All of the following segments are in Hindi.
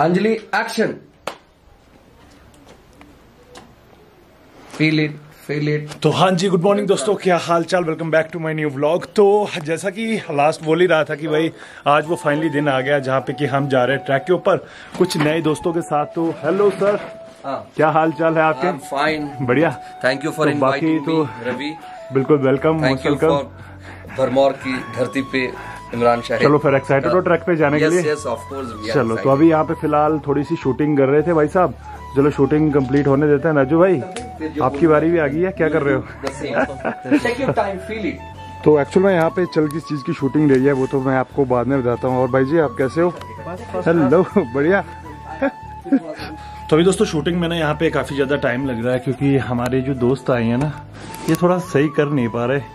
अंजलि एक्शन। Feel it. तो हाँ जी, गुड मॉर्निंग दोस्तों, क्या हाल चाल, welcome back to my new vlog. तो जैसा कि लास्ट बोल ही रहा था कि भाई आज वो फाइनली दिन आ गया जहाँ पे कि हम जा रहे हैं ट्रैक के ऊपर कुछ नए दोस्तों के साथ। तो हेलो सर, क्या हाल चाल है आपके? फाइन, बढ़िया, thank you for inviting me Ravi. बिल्कुल वेलकम, मोस्ट वेलकम भरमौर की धरती पे इमरान शाह। चलो फिर एक्साइटेड हो ट्रैक पे जाने के लिए? yes, of course, we are चलो excited. तो अभी यहाँ पे फिलहाल थोड़ी सी शूटिंग कर रहे थे भाई साहब। चलो शूटिंग कंप्लीट होने देते हैं। राजू भाई आपकी बारी भी आ गई है, क्या कर रहे हो? तो एक्चुअल में यहाँ पे चल किस चीज की शूटिंग रही है वो तो मैं आपको बाद में बताता हूँ। और भाई जी आप कैसे हो? हेलो, बढ़िया। तो अभी दोस्तों शूटिंग में ना यहाँ पे काफी ज्यादा टाइम लग रहा है क्योंकि हमारे जो दोस्त आए हैं ना ये थोड़ा सही कर नहीं पा रहे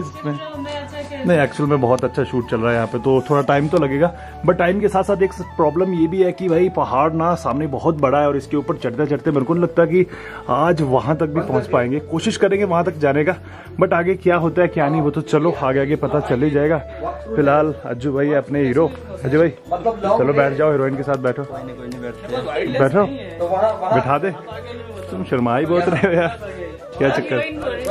इसमें नहीं, एक्चुअल में बहुत अच्छा शूट चल रहा है यहाँ पे, तो थोड़ा टाइम तो लगेगा। बट टाइम के साथ साथ एक प्रॉब्लम ये भी है कि भाई पहाड़ ना सामने बहुत बड़ा है और इसके ऊपर चढ़ते चढ़ते मेरे को नहीं लगता कि आज वहाँ तक भी पहुँच पाएंगे। कोशिश करेंगे वहाँ तक जाने का, बट आगे क्या होता है क्या नहीं वो तो चलो आगे पता चल ही जाएगा। फिलहाल अज्जू भाई अपने हीरो। अजय भाई चलो बैठ जाओ, हीरोइन के साथ बैठो बैठो, बैठा दे। तुम शर्मा ही बहुत रहे हो यार, क्या चक्कर?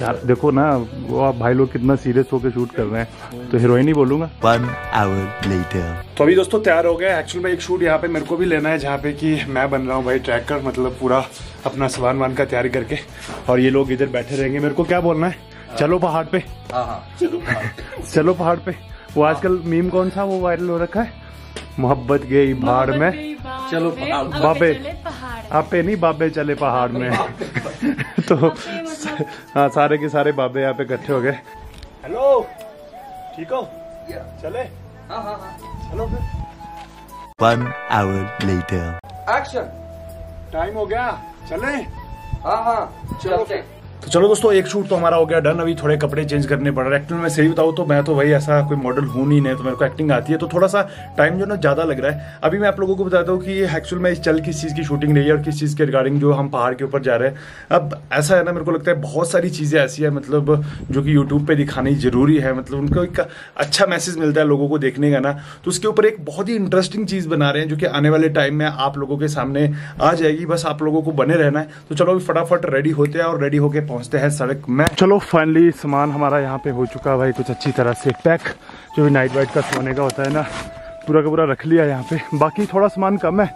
यार देखो ना वो आप भाई लोग कितना सीरियस होकर शूट कर रहे हैं, तो हीरोइन ही बोलूंगा। तो अभी दोस्तों तैयार हो गए। एक्चुअल में एक शूट यहाँ पे मेरे को भी लेना है जहाँ पे कि मैं बन रहा हूँ भाई ट्रैकर, मतलब पूरा अपना सामान वान का तैयारी करके, और ये लोग इधर बैठे रहेंगे। मेरे को क्या बोलना है? चलो पहाड़ पे, चलो पहाड़ पे। वो आजकल मीम कौन सा वो वायरल हो रखा है, मोहब्बत गई भाड़ में चलो बाबे, आपे नहीं बाबे चले पहाड़ में। तो हाँ, सारे के सारे बाबे यहाँ पे इकट्ठे हो गए। हेलो, ठीक हो? चले? चलो फिर। 1 hour later. Action. टाइम हो गया, चले? चलो। तो चलो दोस्तों एक शूट तो हमारा हो गया डन। अभी थोड़े कपड़े चेंज करने पड़ रहे हैं। एक्चुअली मैं सही बताऊँ तो मैं तो भाई ऐसा कोई मॉडल हूँ नहीं, नहीं तो मेरे को एक्टिंग आती है, तो थोड़ा सा टाइम जो ना ज़्यादा लग रहा है। अभी मैं आप लोगों को बताता हूँ कि एक्चुअल में इस चल किस चीज़ की शूटिंग रही है और किस चीज़ के रिगार्डिंग जो हम पहाड़ के ऊपर जा रहे हैं। अब ऐसा है ना, मेरे को लगता है बहुत सारी चीज़ें ऐसी है मतलब जो कि यूट्यूब पर दिखानी ज़रूरी है, मतलब उनको एक अच्छा मैसेज मिलता है लोगों को देखने का ना। तो उसके ऊपर एक बहुत ही इंटरेस्टिंग चीज़ बना रहे हैं जो कि आने वाले टाइम में आप लोगों के सामने आ जाएगी, बस आप लोगों को बने रहना है। तो चलो अभी फटाफट रेडी होते हैं और रेडी होके पहुंचते हैं सड़क में। चलो फाइनली सामान हमारा यहाँ पे हो चुका है भाई कुछ अच्छी तरह से पैक, जो भी नाइट वाइट का सोने का होता है ना पूरा का पूरा रख लिया यहाँ पे। बाकी थोड़ा सामान कम है,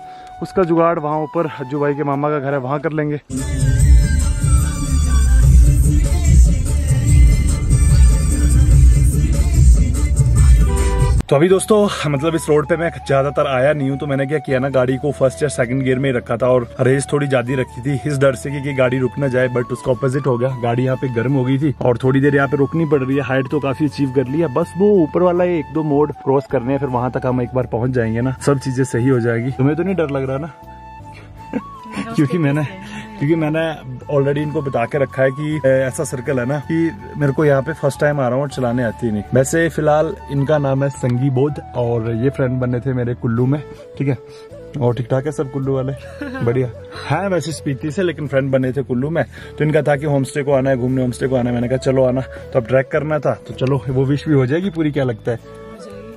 उसका जुगाड़ वहाँ ऊपर हज्जू भाई के मामा का घर है वहाँ कर लेंगे। तो अभी दोस्तों मतलब इस रोड पे मैं ज़्यादातर आया नहीं हूँ, तो मैंने क्या किया ना गाड़ी को फर्स्ट या सेकंड गियर में ही रखा था और रेस थोड़ी ज़्यादा रखी थी इस डर से कि गाड़ी रुक ना जाए, बट उसका ऑपोजिट हो गया। गाड़ी यहाँ पे गर्म हो गई थी और थोड़ी देर यहाँ पे रुकनी पड़ रही है। हाइट तो काफ़ी अचीव कर ली है, बस वो ऊपर वाला एक दो मोड़ क्रॉस करने हैं, फिर वहाँ तक हम एक बार पहुँच जाएंगे ना, सब चीज़ें सही हो जाएगी। तुम्हें तो नहीं डर लग रहा ना? क्योंकि मैंने ऑलरेडी इनको बता के रखा है कि ऐसा सर्कल है ना कि मेरे को यहाँ पे फर्स्ट टाइम आ रहा हूँ और चलाने आती ही नहीं। वैसे फिलहाल इनका नाम है संगी बोध और ये फ्रेंड बने थे मेरे कुल्लू में, ठीक है, और ठीक ठाक है सब कुल्लू वाले बढ़िया है। वैसे स्पीति से लेकिन फ्रेंड बने थे कुल्लू में, तो इनका था कि होमस्टे को आना है, घूमने होमस्टे को आना है। मैंने कहा चलो आना, तो अब ट्रैक करना था, तो चलो वो विश भी हो जाएगी पूरी, क्या लगता है?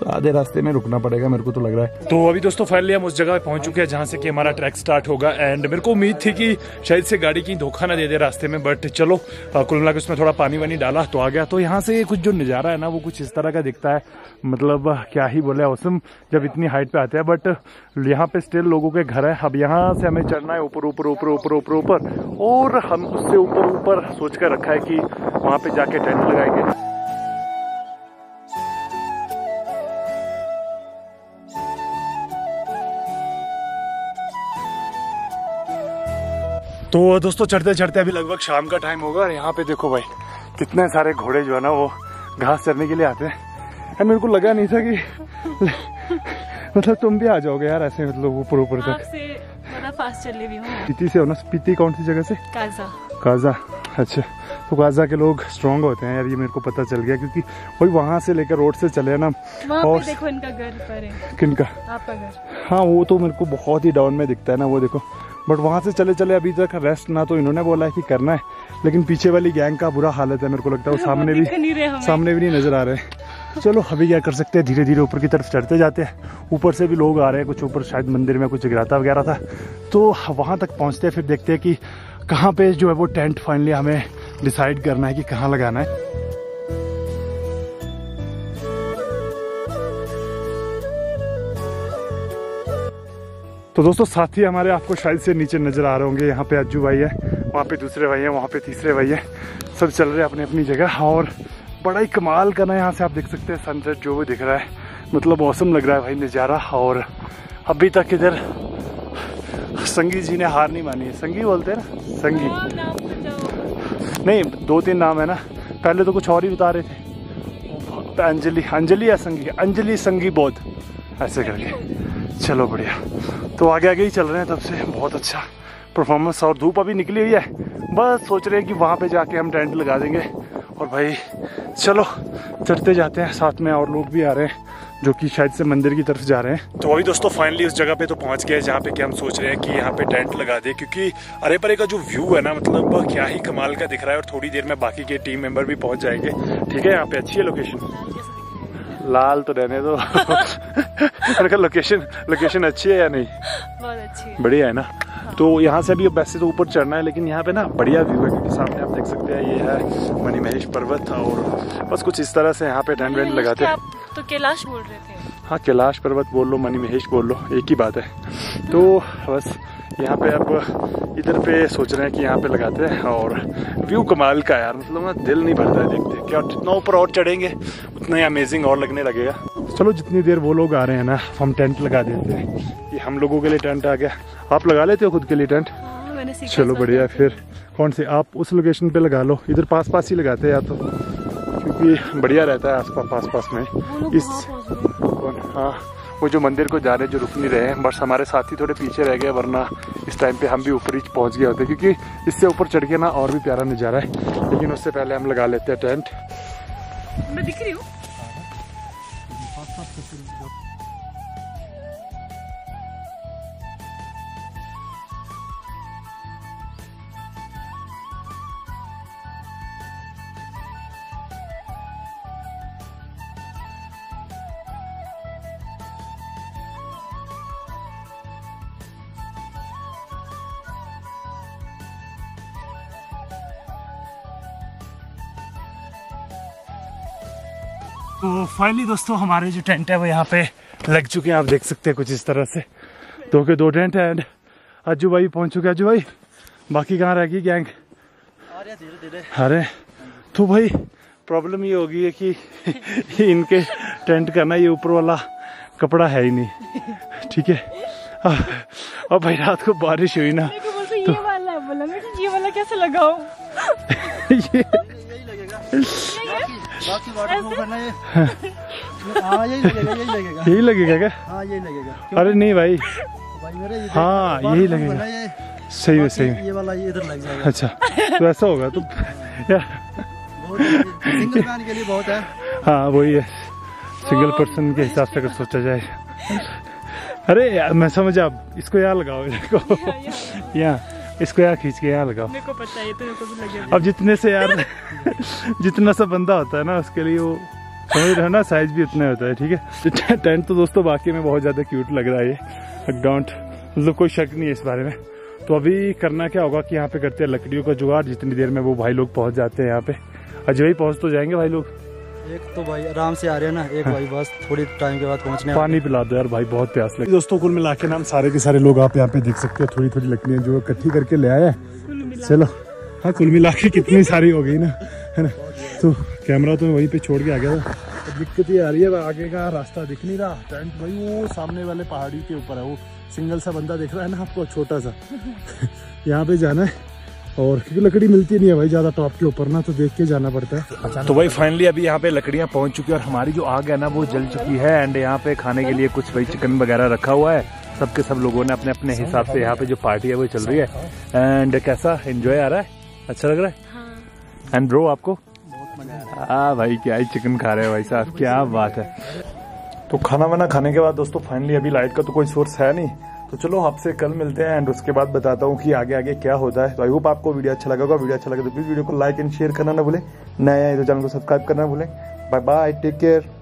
तो आधे रास्ते में रुकना पड़ेगा मेरे को तो लग रहा है। तो अभी दोस्तों फाइनली हम उस जगह पहुंच चुके हैं जहां से कि हमारा ट्रैक स्टार्ट होगा। एंड मेरे को उम्मीद थी कि शायद से गाड़ी की धोखा ना दे दे रास्ते में, बट चलो कुल मिला के उसमें थोड़ा पानी वानी डाला तो आ गया। तो यहाँ से कुछ जो नज़ारा है ना वो कुछ इस तरह का दिखता है, मतलब क्या ही बोले, औसम जब इतनी हाइट पे आते हैं। बट यहाँ पे स्टिल लोगों के घर है। अब यहाँ से हमें चढ़ना है ऊपर ऊपर ऊपर ऊपर ऊपर ऊपर, और हम उससे ऊपर ऊपर सोच कर रखा है कि वहाँ पे जाके टेंट लगाएंगे। तो दोस्तों चढ़ते चढ़ते अभी लगभग शाम का टाइम होगा और यहाँ पे देखो भाई कितने सारे घोड़े जो है ना वो घास चरने के लिए आते हैं। एंड मेरे को लगा नहीं था कि मतलब तुम भी आ जाओगे यार ऐसे, मतलब ऊपर ऊपर तक। स्पीति से हो ना? स्पीति कौन सी जगह से? काजा। काजा, अच्छा। तो काजा के लोग स्ट्रॉन्ग होते हैं यार, ये मेरे को पता चल गया क्योंकि वही वहाँ से लेकर रोड से चले ना। और देखो इनका घर पर है। किनका? आपका घर। हाँ वो तो मेरे को बहुत ही डाउन में दिखता है ना वो देखो, बट वहाँ से चले चले अभी तक रेस्ट ना तो इन्होंने बोला है कि करना है, लेकिन पीछे वाली गैंग का बुरा हालत है मेरे को लगता है। वो सामने भी नहीं नजर आ रहे। चलो अभी क्या कर सकते हैं, धीरे धीरे ऊपर की तरफ चढ़ते जाते हैं। ऊपर से भी लोग आ रहे हैं, कुछ ऊपर शायद मंदिर में कुछ जगराता वगैरह था, तो वहाँ तक पहुँचते हैं। फिर देखते हैं कि कहाँ पे जो है वो टेंट फाइनली हमें डिसाइड करना है कि कहाँ लगाना है। तो दोस्तों साथी हमारे आपको शायद से नीचे नज़र आ रहे होंगे, यहाँ पे अज्जू भाई है, वहाँ पे दूसरे भाई हैं, वहाँ पे तीसरे भाई हैं, सब चल रहे हैं अपनी अपनी जगह। और बड़ा ही कमाल करना है, यहाँ से आप देख सकते हैं सनसेट जो भी दिख रहा है, मतलब औसम लग रहा है भाई नज़ारा। और अभी तक इधर संगी जी ने हार नहीं मानी है। संगी बोलते हैं ना, संगी नहीं, 2-3 नाम है ना, पहले तो कुछ और ही बता रहे थे, अंजलि अंजलि या संगी, अंजलि संगी बोध ऐसे करके। चलो बढ़िया, तो आगे आगे ही चल रहे हैं तब से, बहुत अच्छा परफॉर्मेंस। और धूप अभी निकली हुई है, बस सोच रहे हैं कि वहाँ पे जाके हम टेंट लगा देंगे। और भाई चलो चढ़ते जाते हैं, साथ में और लोग भी आ रहे हैं जो कि शायद से मंदिर की तरफ जा रहे हैं। तो वही दोस्तों फाइनली उस जगह पे तो पहुँच गए जहाँ पे कि हम सोच रहे हैं कि यहाँ पे टेंट लगा दे, क्योंकि अरे परे का जो व्यू है ना, मतलब क्या ही कमाल का दिख रहा है। और थोड़ी देर में बाकी के टीम मेंबर भी पहुँच जाएंगे। ठीक है, यहाँ पे अच्छी है लोकेशन, लाल तो रहने दो। अरे लोकेशन अच्छी है या नहीं? बहुत अच्छी है, बढ़िया है ना। हाँ। तो यहाँ से अभी वैसे तो ऊपर चढ़ना है, लेकिन यहाँ पे ना बढ़िया व्यू है, क्योंकि सामने आप देख सकते हैं ये है मणि महेश पर्वत। और बस कुछ इस तरह से यहाँ पे टेंट वेंट लगाते हैं। तो कैलाश बोल रहे थे। हाँ, कैलाश पर्वत बोल लो, मणि महेश बोल लो, एक ही बात है। तो बस यहाँ पे अब इधर पे सोच रहे हैं कि यहाँ पे लगाते हैं। और व्यू कमाल का यार, मतलब ना दिल नहीं भरता है देखते क्या, जितना ऊपर और चढ़ेंगे उतना ही अमेजिंग और लगने लगेगा। चलो जितनी देर वो लोग आ रहे हैं ना, हम टेंट लगा देते हैं। ये हम लोगों के लिए टेंट आ गया। आप लगा लेते हो खुद के लिए टेंट? चलो बढ़िया, फिर कौन से आप उस लोकेशन पर लगा लो, इधर पास ही लगाते हैं या तो, क्योंकि बढ़िया रहता है आस पास में। इस हाँ, वो जो मंदिर को जा रहे जो रुक नहीं रहे हैं, बस हमारे साथी थोड़े पीछे रह गए, वरना इस टाइम पे हम भी ऊपर ही पहुँच गए होते, क्योंकि इससे ऊपर चढ़ के ना और भी प्यारा नज़ारा है। लेकिन उससे पहले हम लगा लेते हैं टेंट। मैं दिख रही हूँ? तो फाइनली दोस्तों हमारे जो टेंट है वो यहाँ पे लग चुके हैं, आप देख सकते हैं कुछ इस तरह से। दो के 2 टेंट है एंड अज्जू भाई पहुँच चुके हैं। अज्जू भाई बाकी कहाँ रह गई गैंग? अरे तो भाई प्रॉब्लम ये होगी है कि इनके टेंट का ना ये ऊपर वाला कपड़ा है ही नहीं। ठीक है, और भाई रात को बारिश हुई ना, तो ये वाला कैसे लगाऊं? यही लगेगा क्या? हाँ यही लगेगा। अरे नहीं भाई, हाँ यही लगेगा, सही है सही है। ये वाला इधर लग जाएगा। अच्छा तो ऐसा होगा तो यार, सिंगल मैन के लिए बहुत है। हाँ वही है, सिंगल पर्सन के हिसाब से अगर सोचा जाए। अरे मैं समझा, आप इसको यहाँ लगाओ, इसको यहाँ, इसको यार खींच के यहाँ लगाओ। मेरे को पता है, तो मेरे को भी लगेगा। अब जितने से यार जितना सा बंदा होता है ना, उसके लिए वो समझ रहे हो ना, साइज भी उतना होता है। ठीक है, टेंट तो दोस्तों बाकी में बहुत ज़्यादा क्यूट लग रहा है ये, डोंट मतलब कोई शक नहीं है इस बारे में। तो अभी करना क्या होगा कि यहाँ पे करते हैं लकड़ियों का जुगाड़, जितनी देर में वो भाई लोग पहुँच जाते हैं यहाँ पे। अजय पहुँच तो जाएंगे भाई लोग, एक तो भाई आराम से आ रहे हैं ना, एक भाई बस थोड़ी टाइम के बाद पहुंचने। पानी पिला दो यार भाई, बहुत प्यास लगी। दोस्तों कुल मिला के ना हम सारे के सारे लोग आप यहाँ पे देख सकते हो थोड़ी थोड़ी लकड़ियाँ जो इकट्ठी करके ले आए। चलो हाँ, कुल मिला के कितनी सारी हो गई ना, है ना। तो कैमरा तो मैं वहीं पे छोड़ के आ गया था। तो दिक्कत ये आ रही है, आगे का रास्ता दिख नहीं रहा। टेंट भाई वो सामने वाले पहाड़ी के ऊपर है, वो सिंगल सा बंदा दिख रहा है ना आपको, छोटा सा। यहाँ पे जाना है, और क्योंकि लकड़ी मिलती नहीं है भाई ज़्यादा टॉप के ऊपर ना, तो देख के जाना पड़ता है। तो भाई फाइनली अभी यहाँ पे लकड़ियाँ पहुँच चुकी है, और हमारी जो आग है ना वो जल चुकी है। एंड यहाँ पे खाने के लिए कुछ भाई चिकन वगैरह रखा हुआ है, सबके सब लोगों ने अपने अपने हिसाब से यहाँ पे जो पार्टी है वो चल रही है। एंड कैसा एंजॉय आ रहा है, अच्छा लग रहा है? एंड ब्रो आपको? हाँ भाई, क्या ही चिकन खा रहे हो भाई साहब, क्या बात है। तो खाना वाना खाने के बाद दोस्तों फाइनली अभी लाइट का तो कोई सोर्स है नहीं, तो चलो आपसे कल मिलते हैं एंड उसके बाद बताता हूँ कि आगे आगे क्या होता है। तो आई होप आपको वीडियो अच्छा लगा होगा। वीडियो अच्छा लगा तो प्लीज़ वीडियो को लाइक एंड शेयर करना ना भूलें, नया है तो चैनल को सब्सक्राइब करना ना भूलें। Bye bye, take care.